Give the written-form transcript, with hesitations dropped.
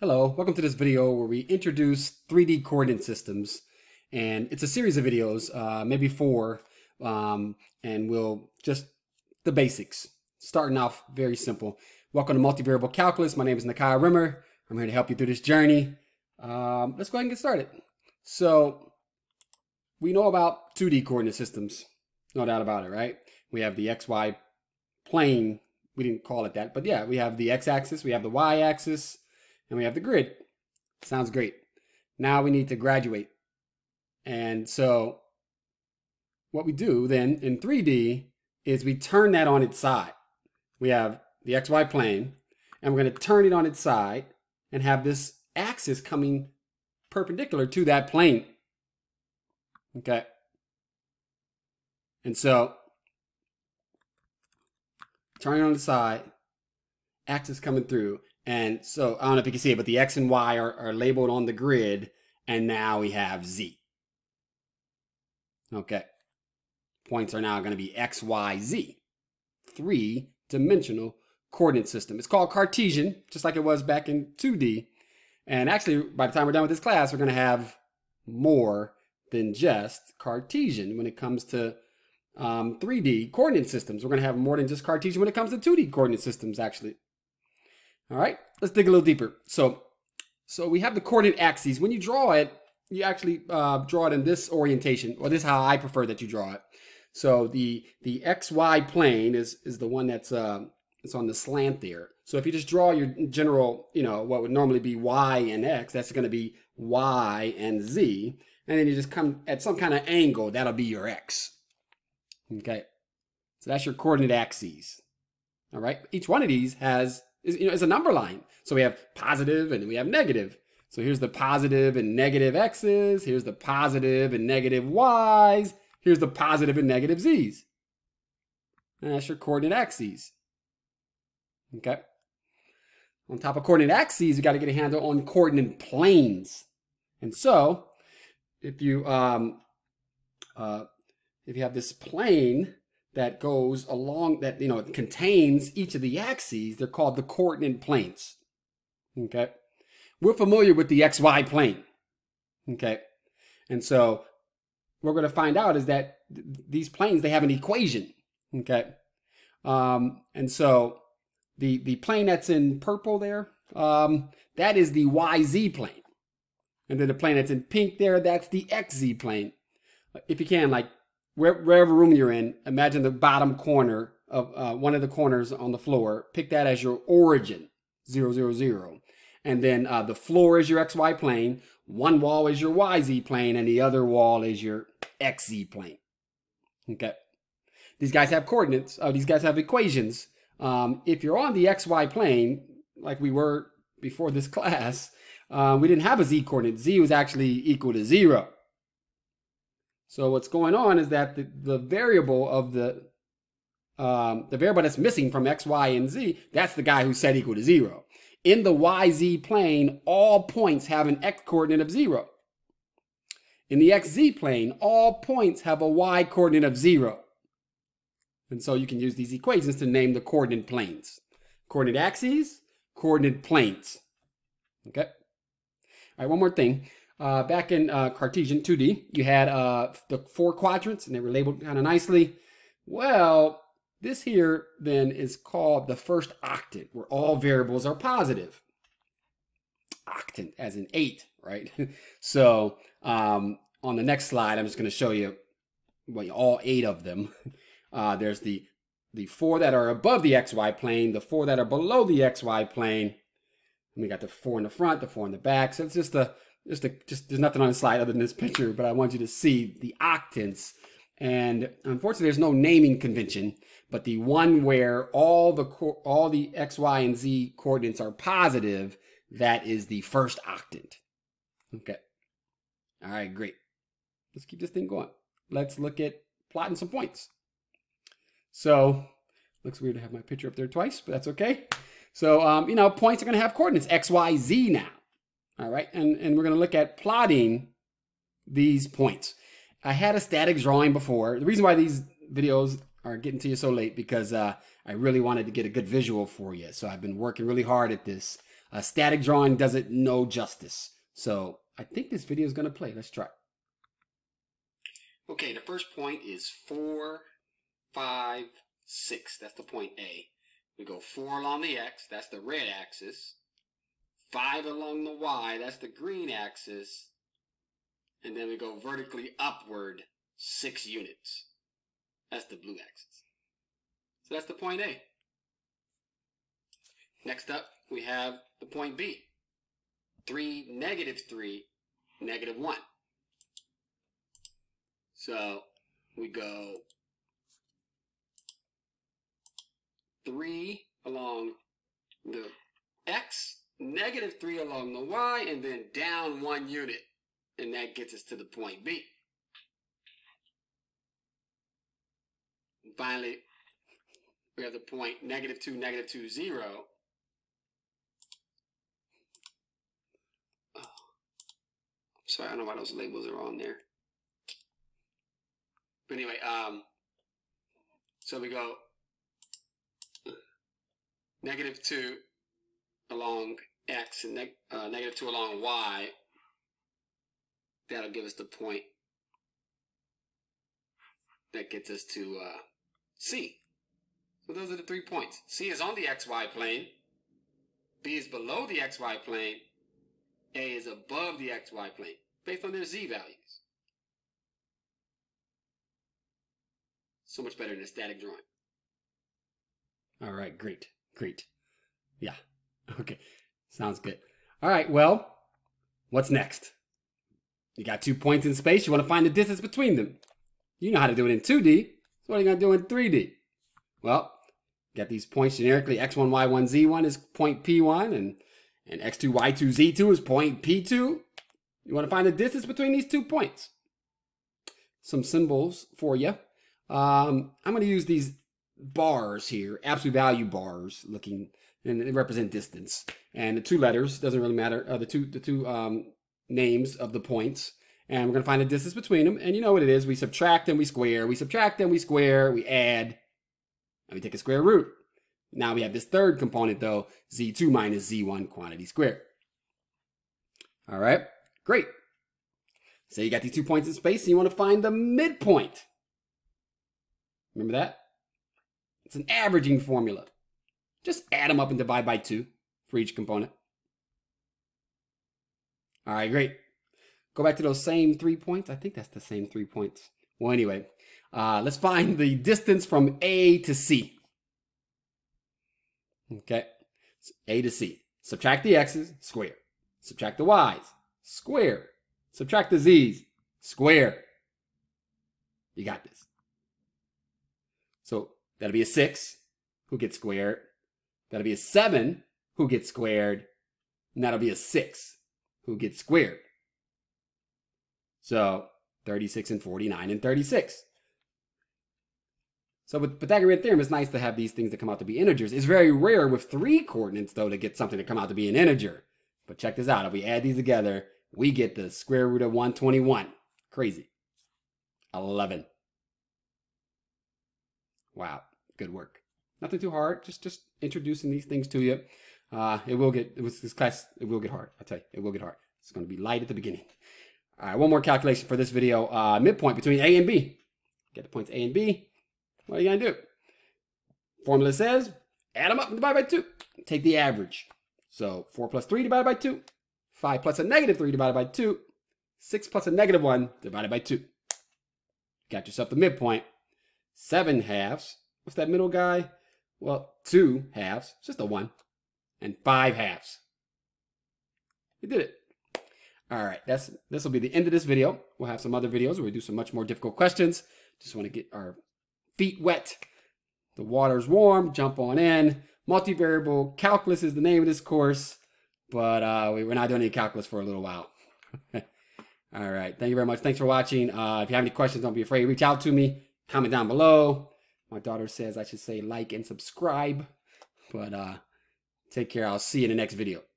Hello, welcome to this video where we introduce 3D coordinate systems, and it's a series of videos, maybe four, and we'll just the basics, starting off very simple. Welcome to Multivariable Calculus. My name is Nakia Rimmer. I'm here to help you through this journey. Let's go ahead and get started. So we know about 2D coordinate systems, no doubt about it, right? We have the XY plane. We didn't call it that, but yeah, we have the x-axis, we have the y-axis, and we have the grid. Sounds great. Now we need to graduate. And so what we do then in 3D is we turn that on its side. We have the XY plane, and we're going to turn it on its side and have this axis coming perpendicular to that plane. Okay. And so turning on the side, axis coming through. And so I don't know if you can see it, but the X and Y are labeled on the grid, and now we have Z. Okay. Points are now going to be X, Y, Z. Three-dimensional coordinate system. It's called Cartesian, just like it was back in 2D. And actually, by the time we're done with this class, we're going to have more than just Cartesian when it comes to 3D coordinate systems. We're going to have more than just Cartesian when it comes to 2D coordinate systems, actually. All right, let's dig a little deeper. So we have the coordinate axes. When you draw it, you actually draw it in this orientation, or this is how I prefer that you draw it. So the XY plane is the one that's it's on the slant there. So if you just draw your general, you know, what would normally be Y and X, that's going to be Y and Z. And then you just come at some kind of angle, that'll be your X. Okay, so that's your coordinate axes. All right, each one of these has, you know, it's a number line. So we have positive and we have negative. So here's the positive and negative X's. Here's the positive and negative Y's. Here's the positive and negative Z's. And that's your coordinate axes. Okay. On top of coordinate axes, you got to get a handle on coordinate planes. And so if you have this plane that goes along, that, you know, it contains each of the axes, they're called the coordinate planes. Okay, we're familiar with the XY plane. Okay, and so what we're going to find out is that these planes, they have an equation. Okay, and so the plane that's in purple there, that is the YZ plane, and then the plane that's in pink there, that's the XZ plane. If you can, like, wherever room you're in, imagine the bottom corner of one of the corners on the floor. Pick that as your origin, 0, 0, 0. And then the floor is your XY plane. One wall is your YZ plane, and the other wall is your XZ plane. Okay. These guys have coordinates. These guys have equations. If you're on the XY plane, like we were before this class, we didn't have a Z coordinate. Z was actually equal to 0. So what's going on is that the variable of the variable that's missing from X, Y, and Z, that's the guy who set equal to 0. In the YZ plane, all points have an X coordinate of 0. In the XZ plane, all points have a Y coordinate of 0. And so you can use these equations to name the coordinate planes. Coordinate axes, coordinate planes. Okay. All right, one more thing. Back in Cartesian 2D, you had the 4 quadrants, and they were labeled kind of nicely. Well, this here then is called the first octant, where all variables are positive. Octant, as in 8, right? So on the next slide, I'm just going to show you, well, all 8 of them. There's the 4 that are above the XY plane, the 4 that are below the XY plane, and we got the 4 in the front, the 4 in the back. So it's just a there's nothing on the slide other than this picture, but I want you to see the octants. And unfortunately, there's no naming convention, but the one where all the X, Y, and Z coordinates are positive, that is the first octant. Okay. All right, great. Let's keep this thing going. Let's look at plotting some points. So, looks weird to have my picture up there twice, but that's okay. So, you know, points are going to have coordinates, X, Y, Z now. All right, and we're going to look at plotting these points. I had a static drawing before. The reason why these videos are getting to you so late because I really wanted to get a good visual for you. So I've been working really hard at this. Static drawing does it no justice. So I think this video is going to play. Let's try. Okay, the first point is 4, 5, 6. That's the point A. We go 4 along the X, that's the red axis. 5 along the Y, that's the green axis. And then we go vertically upward 6 units. That's the blue axis. So that's the point A. Next up, we have the point B. 3, -3, -1. So we go 3 along the X, -3 along the Y, and then down 1 unit. And that gets us to the point B. And finally, we have the point (-2, (0). Oh, I'm sorry, I don't know why those labels are on there. But anyway, so we go (-2 along X and (-2 along Y. That'll give us the point that gets us to C. So those are the 3 points. C is on the XY plane. B is below the XY plane. A is above the XY plane based on their Z values. So much better than a static drawing. All right, great. Great. Yeah. Okay. Sounds good. All right, well, what's next? You got 2 points in space. You want to find the distance between them. You know how to do it in 2D. So what are you going to do in 3D? Well, you got these points generically. X1, Y1, Z1 is point P1. And X2, Y2, Z2 is point P2. You want to find the distance between these 2 points. Some symbols for you. I'm going to use these bars here, absolute value bars looking, and they represent distance. And the 2 letters, doesn't really matter, the two names of the points, and we're going to find the distance between them. And you know what it is, we subtract and we square, we subtract and we square, we add, and we take a square root. Now we have this 3rd component though, z2 minus z1 quantity squared. All right, great. So you got these 2 points in space and you want to find the midpoint. Remember that? It's an averaging formula. Just add them up and divide by 2 for each component. All right, great. Go back to those same 3 points. I think that's the same 3 points. Well, anyway, let's find the distance from A to C. Okay, so A to C. Subtract the X's, square. Subtract the Y's, square. Subtract the Z's, square. You got this. So that'll be a 6, who gets squared. That'll be a 7, who gets squared. And that'll be a 6. Who gets squared. So 36 and 49 and 36. So with Pythagorean theorem, it's nice to have these things that come out to be integers. It's very rare with 3 coordinates though to get something to come out to be an integer. But check this out, if we add these together, we get the square root of 121. Crazy. 11. Wow, good work. Nothing too hard, just introducing these things to you. It will get hard. I tell you, it will get hard. It's going to be light at the beginning. All right, one more calculation for this video. Midpoint between A and B. Get the points A and B. What are you going to do? Formula says, add them up and divide by 2. Take the average. So 4 + 3 divided by 2. 5 + (-3) divided by 2. 6 + (-1) divided by 2. Got yourself the midpoint. 7/2. What's that middle guy? Well, 2/2. It's just a 1. And 5/2. We did it. All right, this will be the end of this video. We'll have some other videos where we do some much more difficult questions. Just want to get our feet wet. The water's warm, jump on in. Multivariable calculus is the name of this course, but we're not doing any calculus for a little while. All right, thank you very much. Thanks for watching. If you have any questions, don't be afraid. Reach out to me, comment down below. My daughter says I should say like and subscribe, but take care. I'll see you in the next video.